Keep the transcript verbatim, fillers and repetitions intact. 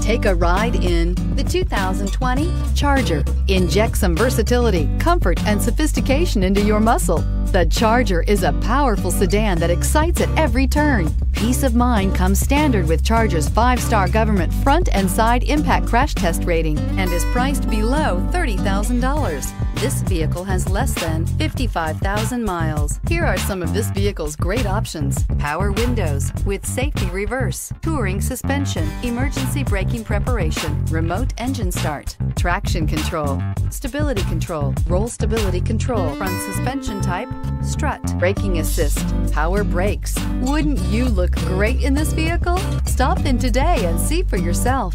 Take a ride in the two thousand twenty Charger. Inject some versatility, comfort, and sophistication into your muscle. The Charger is a powerful sedan that excites at every turn. Peace of mind comes standard with Charger's five-star government front and side impact crash test rating and is priced below thirty thousand dollars. This vehicle has less than fifty-five thousand miles. Here are some of this vehicle's great options: power windows with safety reverse, touring suspension, emergency braking preparation, remote engine start, traction control, stability control, roll stability control, front suspension type, strut, braking assist, power brakes. Wouldn't you look great in this vehicle? Stop in today and see for yourself.